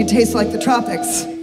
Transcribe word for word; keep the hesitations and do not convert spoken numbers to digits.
You Taste Like the Tropics.